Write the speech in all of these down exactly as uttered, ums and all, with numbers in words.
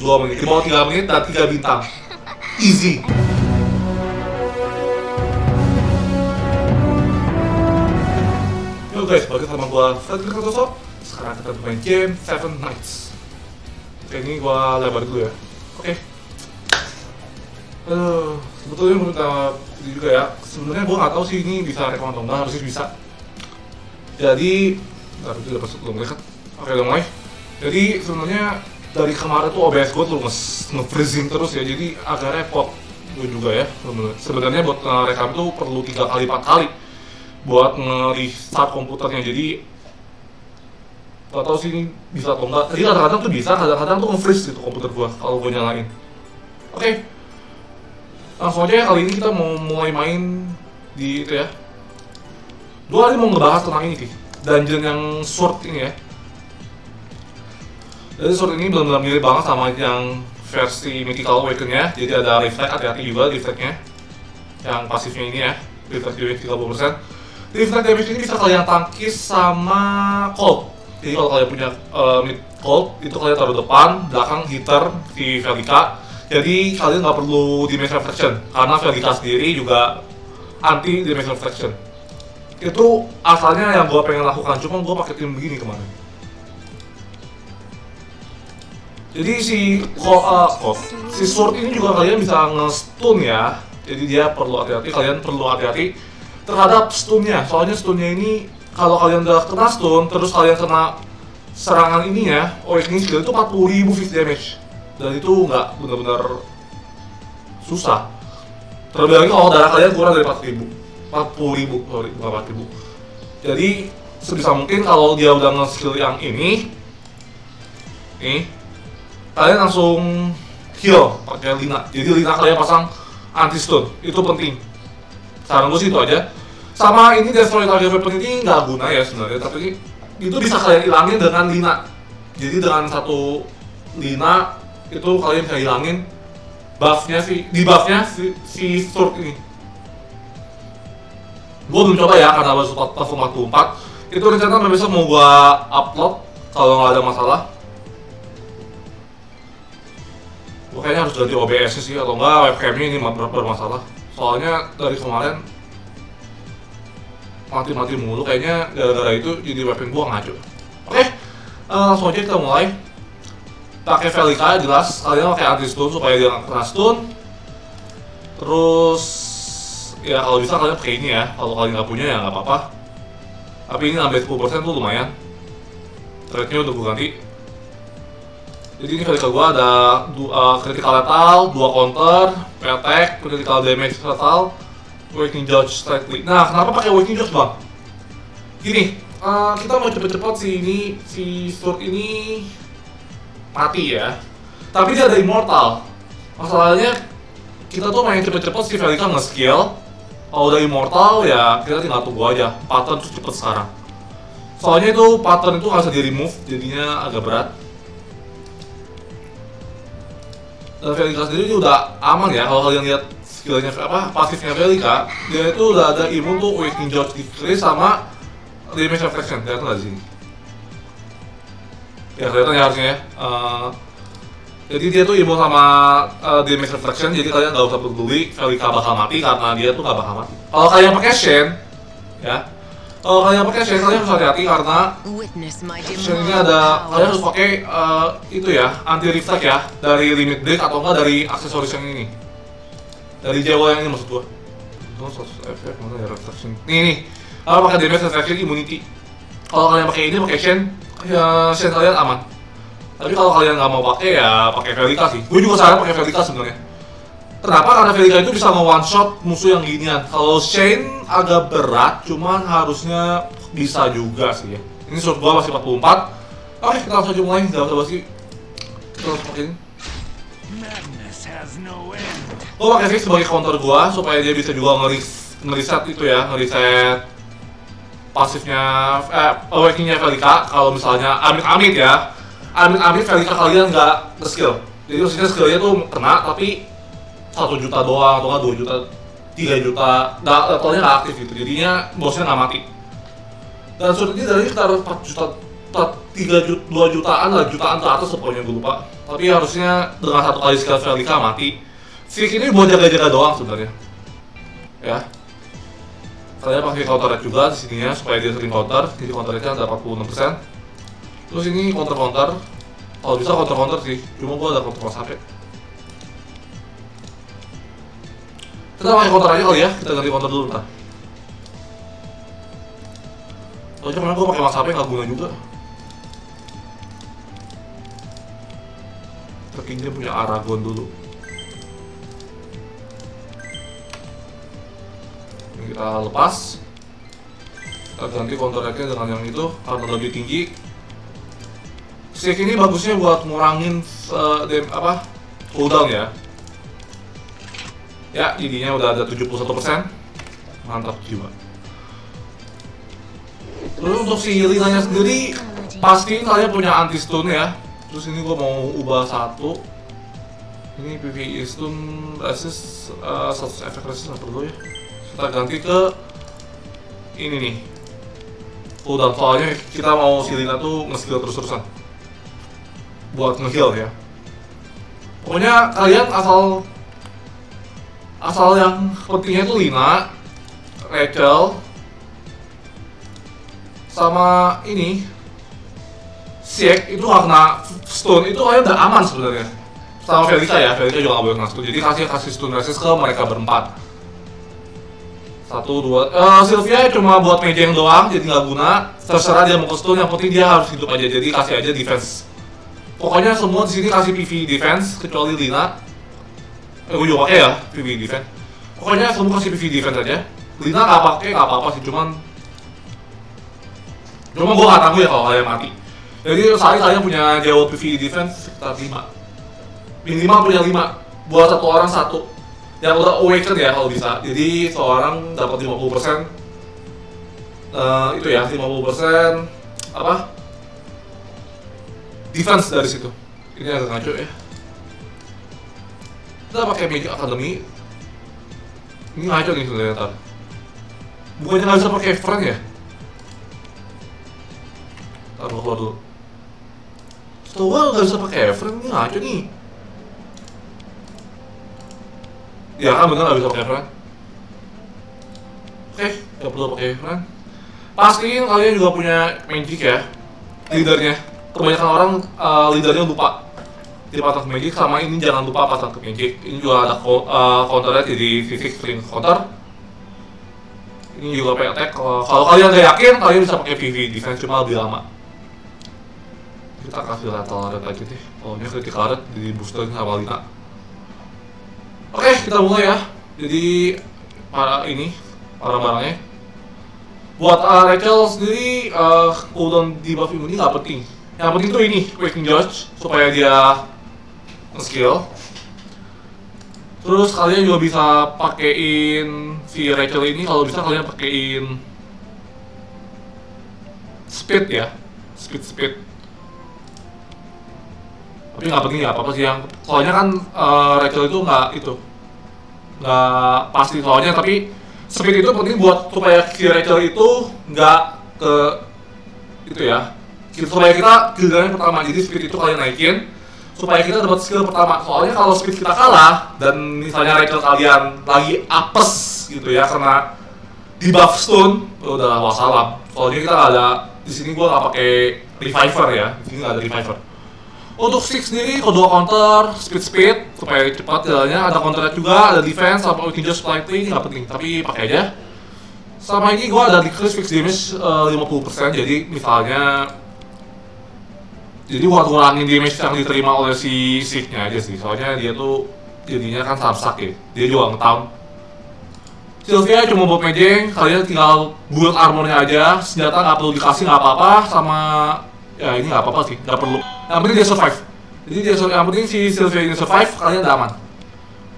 dua menit, di bawah tiga menit dan tiga bintang. Easy. Yo guys, balik sama gua Surtr. Sekarang kita main game Seven Nights. Oke, ini gua lebar dulu ya. Oke. Aduh, sebetulnya menurut ini juga ya. Sebenarnya gua nggak tahu sih ini bisa rekam atau enggak, harusnya bisa. Jadi, ntar itu udah masuk belum dekat. Oke, udah mulai. Jadi sebenarnya dari kemarin tuh O B S gue tuh nge-freezing terus ya, jadi agak repot gue juga ya. Sebenarnya buat rekam tuh perlu tiga kali empat kali buat nge-restart komputernya. Jadi gak tau sih ini bisa atau enggak. Jadi kadang-kadang tuh bisa, kadang-kadang tuh nge-freeze gitu komputer gue kalau gue nyalain. Oke, okay. Langsung aja ya, kali ini kita mau mulai main di itu ya. Gue hari mau ngebahas tentang ini sih, dungeon yang Surtr ini ya. Jadi Surtr ini benar-benar mirip banget sama yang versi Mythical Awaken-nya. Jadi ada Reflect, hati-hati juga Reflect-nya. Yang pasifnya ini ya, Reflect damage tiga puluh persen. Reflect damage ini bisa kalian tangkis sama Cold. Jadi kalau kalian punya uh, Cold, itu kalian taruh depan, belakang Heater di Velika. Jadi kalian nggak perlu damage reflection, karena Velika sendiri juga anti damage reflection. Itu asalnya yang gue pengen lakukan, cuma gue pakai tim begini kemarin. Jadi si ko, uh, ko, si Surtr ini juga kalian bisa nge-stun ya. Jadi dia perlu hati-hati, kalian perlu hati-hati terhadap stunnya. Soalnya stunnya ini kalau kalian udah kena stun, terus kalian kena serangan ininya, awakening skill itu empat puluh ribu fixed damage. Dan itu nggak benar-benar susah. Terlebih lagi kalau darah kalian kurang dari empat puluh ribu, sorry, bukan empat ribu. Jadi sebisa mungkin kalau dia udah nge-skill yang ini, nih, kalian langsung heal pakai Lina. Jadi Lina kalian pasang anti stun, itu penting. Saran gue sih itu aja. Sama ini destroy target weapon ini nggak guna ya sebenarnya, tapi itu bisa kalian hilangin dengan Lina. Jadi dengan satu Lina itu kalian bisa hilangin buffnya si di buffnya si, si Surtr ini. Gue belum coba ya karena baru pas empat puluh empat. Itu rencana besok mau gue upload kalau nggak ada masalah. Gue kayaknya harus ganti O B S sih, atau enggak webcamnya ini bermasalah. Soalnya dari kemarin mati-mati mulu, kayaknya gara-gara itu jadi webcam gue ngaco. Oke, uh, langsung aja kita mulai. Pakai Velika jelas, kalian pakai anti-stun supaya dia nggak kena stun. Terus, ya kalau bisa kalian pakai ini ya, kalau kalian nggak punya ya nggak apa-apa. Tapi ini nambah sepuluh persen tuh lumayan. Trade-nya udah gue ganti. Jadi ini Velika gue ada dua uh, critical lethal, dua counter, attack, critical damage lethal, waking judge slightly. Nah, kenapa pakai waking judge bang? Gini, uh, kita mau cepet-cepet si ini, si Surtr ini mati ya. Tapi dia ada immortal. Masalahnya kita tuh main cepet-cepet si Velika nge-skill. Kalau udah immortal ya kita tinggal tunggu aja. Pattern tuh cepet sekarang. Soalnya itu pattern itu nggak bisa di remove, jadinya agak berat. Dan Velika sendiri udah aman ya, kalau kalian lihat skillnya apa pasifnya Velika, dia itu udah ada imun tuh Waking George Decrease sama Damage Reflection, kelihatan nggak sih? Ya kelihatan ya harusnya ya. Uh, jadi dia tuh imun sama uh, Damage Reflection, jadi kalian nggak usah peduli Velika bakal mati karena dia tuh nggak bakal mati. Kalau kalian pakai Shane, ya, kalau kalian pakai Shane kalian harus hati-hati karena Shane ini ada, kalian harus pakai uh, itu ya, anti reflect ya, dari limit break atau enggak dari aksesoris yang ini, dari jewel yang ini maksud gua. Efek mana ya reflection? Nih nih, kalian pakai damage reflection immunity. Kalau kalian pakai ini pakai Shane, ya Shane kalian aman. Tapi kalau kalian nggak mau pakai ya pakai Velika sih. Gue juga saran pakai Velika sebenarnya. Kenapa? Karena Velika itu bisa nge-one shot musuh yang ginian. Kalau Shane agak berat, cuman harusnya bisa juga sih ya. Ini shot gua masih empat puluh empat. Oke, kita langsung aja mulai. Gak usah basi. Kita langsung pakai ini. Gue pakai sih sebagai counter gua supaya dia bisa juga ngereset itu ya, ngereset pasifnya, eh, awakening-nya Velika. Kalau misalnya amit-amit ya, amit-amit Velika kalian nggak nge-skill. Jadi maksudnya skillnya tuh kena, tapi satu juta doang atau nggak dua juta, tiga juta, nggak levelnya nggak aktif gitu, jadinya bosnya nggak mati. Dan Surtr ini dari sekitar empat juta tiga juta, dua jutaan lah, jutaan ke atas pokoknya gue lupa. Tapi harusnya dengan satu kali skill Velika mati. Siek ini buat jaga-jaga doang sebenarnya. Ya. Saya pakai counter attack juga di sininya supaya dia sering counter. Jadi counter attack-nya ada empat puluh enam persen. Terus ini counter-counter. Kalau bisa counter-counter sih. Cuma gue ada counter sampai. Kita pakai counter aja kali ya. Kita ganti counter dulu bentar. Soalnya kemarin gue pakai WhatsApp-nya nggak guna juga. Kayaknya punya Aragon dulu. Ini kita lepas. Kita ganti counter attack-nya dengan yang itu karena lebih tinggi. Siek ini bagusnya buat ngurangin uh, dem, apa cooldown ya. Ya, I D-nya udah ada tujuh puluh satu persen. Mantap jiwa. Terus untuk si Lina-nya sendiri, pastiin kalian punya anti-stun ya. Terus ini gue mau ubah satu. Ini P V E stun resist, uh, status efek resist nggak perlu ya. Kita ganti ke ini nih. Udah, soalnya kita mau si Lina tuh nge-skill terus-terusan buat nge-heal ya. Pokoknya kalian asal asal yang pentingnya tuh Lina, Rachel, sama ini Siek itu karena stun itu kalian udah aman sebenarnya. Sama Velika ya, Velika juga nggak boleh kena stun. Jadi kasih kasih stun resist ke mereka berempat. Satu dua. Uh, Sylvia cuma buat meja yang doang, jadi nggak guna. Terserah dia mau ke stun, yang penting dia harus hidup aja. Jadi kasih aja defense. Pokoknya semua di sini kasih P V defense kecuali Lina. Eh, gue juga pakai ya P V defense. Pokoknya semua kasih P V defense aja. Lina nggak pakai nggak apa-apa sih, cuman cuma gue nggak tangguh ya kalau kalian mati. Jadi sehari kalian punya jawab P V E defense sekitar lima. Minimal punya lima. Buat satu orang satu. Yang udah awaken ya kalau bisa. Jadi seorang dapat lima puluh persen uh, itu ya, lima puluh persen apa? Defense dari situ. Ini agak ngaco ya. Kita pakai Magic Academy. Ini ngaco nih sebenarnya ntar. Bukannya nggak bisa pakai friend ya? Ntar keluar dulu. Setahu gue nggak bisa pakai Efren, ini ngaco nih. Ya kan bener nggak bisa pakai Efren. Oke, nggak perlu pakai Efren. Pastiin kalian juga punya magic ya, leadernya. Kebanyakan orang uh, leadernya lupa. Jadi pasang ke magic, sama ini jangan lupa pasang ke magic. Ini juga ada uh, counternya, jadi fisik sering counter. Ini juga pakai attack. Kalau kalian nggak yakin, kalian bisa pakai P V defense, cuma lebih lama. Kita kasih lethal red aja deh. Oh, ini critical red di booster sama Lina. Oke, kita mulai ya. Jadi para ini, para barangnya. Buat uh, Rachel sendiri, uh, cooldown debuff ini nggak penting. Yang penting tuh ini, Waking Judge, supaya dia nge-skill. Terus kalian juga bisa pakein si Rachel ini, kalau bisa kalian pakein speed ya, speed speed. Tapi nggak penting ya, apa-apa sih yang soalnya kan uh, Rachel itu nggak itu nggak pasti soalnya, tapi speed itu penting buat supaya si Rachel itu nggak ke itu ya, supaya kita giliran pertama. Jadi speed itu kalian naikin supaya kita dapat skill pertama. Soalnya kalau speed kita kalah dan misalnya Rachel kalian lagi apes gitu ya karena di buff stun, udah wassalam. Soalnya kita nggak ada di sini, gua nggak pakai reviver ya, di sini nggak ada reviver. Untuk Siek sendiri kedua counter speed speed supaya cepat jalannya, ada counternya juga, ada defense sama ulti just slightly, nggak penting tapi pakai aja. Sama ini gua ada decrease fixed damage uh, lima puluh persen, jadi misalnya jadi buat ngurangin damage yang diterima oleh si Sieknya aja sih, soalnya dia tuh jadinya kan samsak ya, dia juga nge-town. Sylvia cuma buat mejeng, kalian tinggal build armornya aja, senjata nggak perlu dikasih nggak apa-apa, sama ya ini nggak apa-apa sih, nggak perlu. Yang penting dia survive, jadi dia survive, yang penting si Sylvia ini survive, kalian udah aman.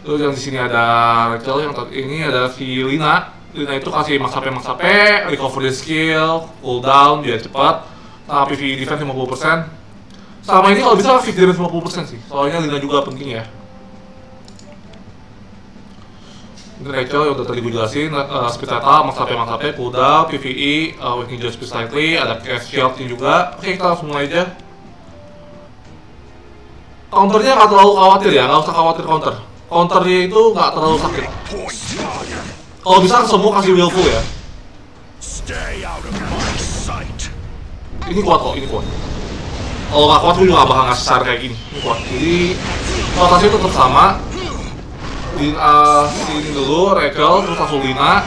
Terus yang di sini ada Rachel, yang ini ada si Lina. Lina itu kasih max H P, max H P, recovery skill, cooldown, dia cepat, nah P V E defense lima puluh persen. Sama ini kalau bisa fix damage lima puluh persen sih, soalnya Lina juga penting ya. Rachel udah tadi gue jelasin, uh, speed data, max H P, max H P, cooldown, P V E, uh, weakening just speed slightly, ada cast shield juga. Oke, kita langsung mulai aja. Counternya nggak terlalu khawatir ya, nggak usah khawatir counter. Counternya itu nggak terlalu sakit. Kalau bisa semua kasih willful ya. Ini kuat kok, ini kuat. Kalau nggak kuat, gue juga nggak bakal ngasih sar kayak gini. Ini kuat. Jadi, rotasi tetap sama. Din, uh, sini dulu, Rachel, terus langsung Lina.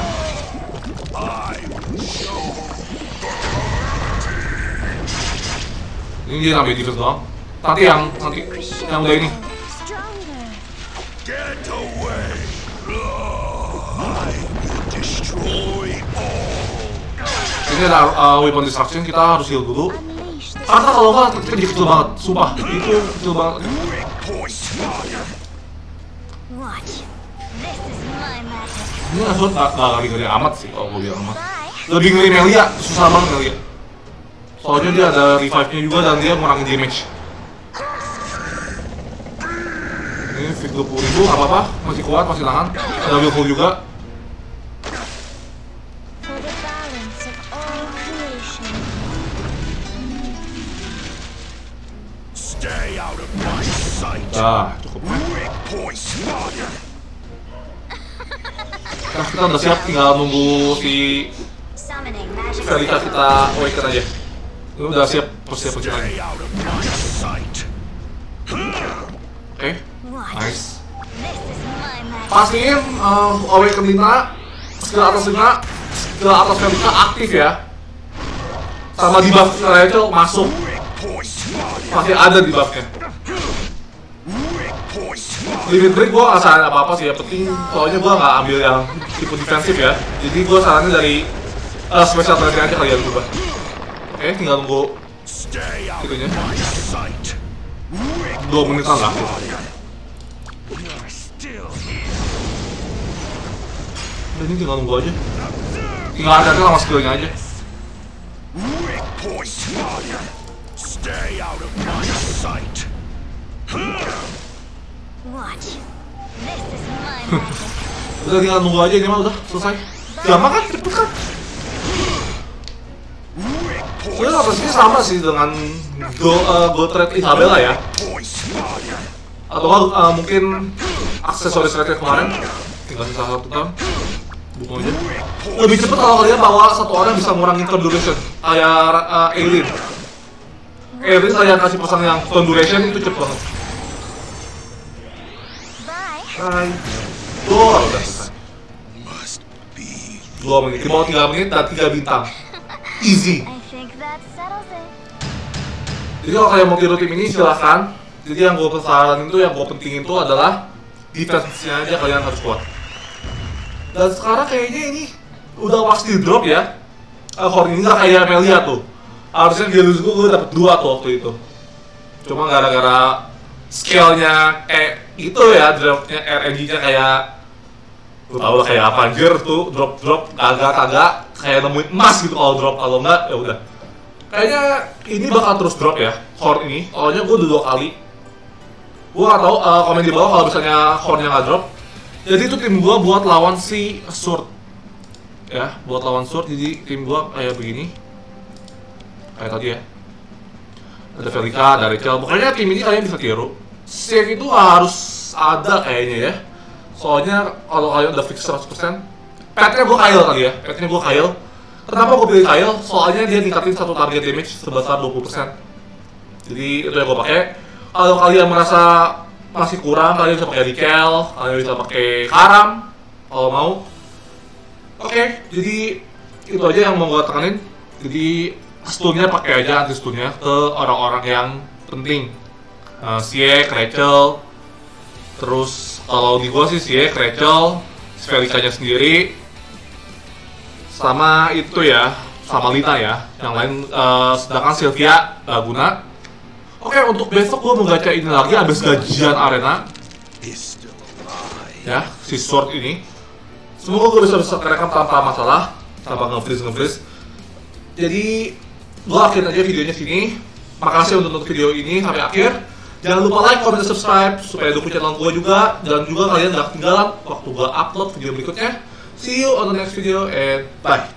Ini dia nambah defense doang. Nanti yang, nanti, yang udah ini. Ini ada uh, weapon destruction, kita harus heal dulu. Karena kalau nggak, kita jadi kecil banget, sumpah. Itu kecil banget. Ini langsung nggak lagi ngeri amat sih, kalau gue bilang amat. Lebih ngeri Melia, susah banget Melia. Soalnya dia ada revive-nya juga dan dia ngurangin damage. Ini fit dua puluh ribu, nggak apa-apa, masih kuat, masih tahan. Ada willful juga. Nah, cukup. Nah, kita udah siap, tinggal nunggu si Velika kita awaken aja. Lu udah siap, persiap aja. Oke, nice. Pastiin uh, awaken Lina, skill atas Lina, skill atas Velika aktif ya. Sama di buff Rachel masuk. Pasti ada di buffnya. Limit break gue gak saran apa-apa sih ya, penting soalnya gue gak ambil yang tipe defensif ya. Jadi gue sarannya dari uh, special training aja kalian coba. Oke, tinggal nunggu itunya dua menitan lah. Udah, ini tinggal nunggu aja. Tinggal hati-hati sama skillnya aja. Stay out of my sight. Udah, tinggal nunggu aja, ini mah udah selesai. Lama kan, cepet kan. Sebenernya prosesnya sama sih dengan Go, uh, Go Trade Isabella ya. Atau uh, mungkin aksesoris trade kemarin. Tinggal sisa satu turn. Buka aja. Lebih cepet kalau kalian bawa satu orang bisa ngurangin turn duration. Kayak uh, Eileene Eileene kalian kasih pasang yang turn duration itu cepet banget. Hai, tuh udah selesai. Dua menit, di bawah tiga menit dan tiga bintang. Easy. Jadi kalau kalian mau tiru tim ini silahkan. Jadi yang gue kesalahan itu, yang gue pentingin itu adalah defense-nya aja kalian harus kuat. Dan sekarang kayaknya ini udah pasti drop ya. Horn ini gak kayak Melia tuh. Harusnya di lose gue, gue dapet dua tuh waktu itu. Cuma gara-gara scale-nya eh itu ya, dropnya R N G-nya kayak lu tau lah kayak apa anjir tuh, drop-drop kagak-kagak kayak nemuin emas gitu kalau drop, kalau enggak ya udah. Kayaknya ini bakal terus drop ya, horn ini. Soalnya gue udah dua kali. Gue gak tau, uh, komen di bawah kalau misalnya hornnya nggak drop. Jadi itu tim gue buat lawan si Surtr ya, buat lawan Surtr. Jadi tim gue kayak begini, kayak tadi ya. Ada Velika, ada Rachel, pokoknya tim ini kalian bisa tiru. Siek itu harus ada kayaknya ya. Soalnya kalau kalian udah fix seratus persen. Petnya gue Kail tadi ya, petnya gue Kail. Kenapa gue pilih Kail? Soalnya dia ningkatin satu target damage sebesar dua puluh persen. Jadi itu yang gue pakai. Kalau kalian merasa masih kurang, kalian bisa pakai Kail, kalian bisa pakai Karon kalau mau. Oke, okay, jadi itu aja yang mau gue tekanin. Jadi stunnya pakai aja anti stunnya ke orang-orang yang penting. Uh, Siek, Rachel, terus kalau di gua sih Siek, Rachel, Velikanya sendiri, sama itu ya, sama Lina ya. Yang lain, uh, sedangkan Sylvia gak guna. Oke, okay, untuk besok gua mau gacha ini lagi abis gajian arena. Ya, si Surtr ini. Semoga gua bisa bisa rekam tanpa masalah, tanpa nge-freeze nge-freeze. Jadi, gue akhirin aja videonya sini. Makasih untuk nonton video ini sampai akhir. Jangan lupa like, comment, dan subscribe supaya dukung channel gue juga. Dan juga kalian gak ketinggalan waktu gue upload video berikutnya. See you on the next video and bye.